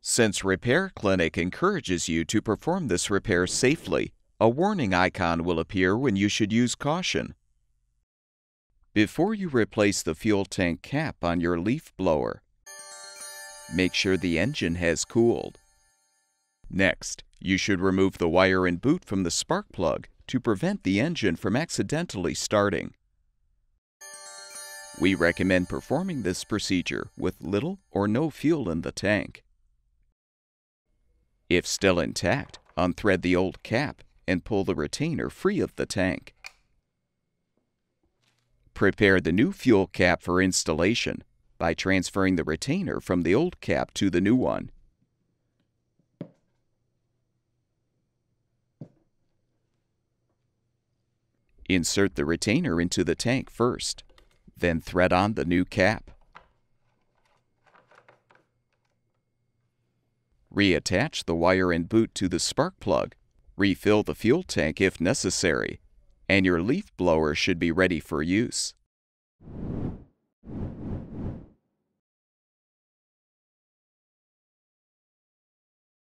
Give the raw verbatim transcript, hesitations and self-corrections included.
Since Repair Clinic encourages you to perform this repair safely, a warning icon will appear when you should use caution. Before you replace the fuel tank cap on your leaf blower, make sure the engine has cooled. Next, you should remove the wire and boot from the spark plug to prevent the engine from accidentally starting. We recommend performing this procedure with little or no fuel in the tank. If still intact, unthread the old cap and pull the retainer free of the tank. Prepare the new fuel cap for installation by transferring the retainer from the old cap to the new one. Insert the retainer into the tank first, then thread on the new cap. Reattach the wire and boot to the spark plug, refill the fuel tank if necessary, and your leaf blower should be ready for use.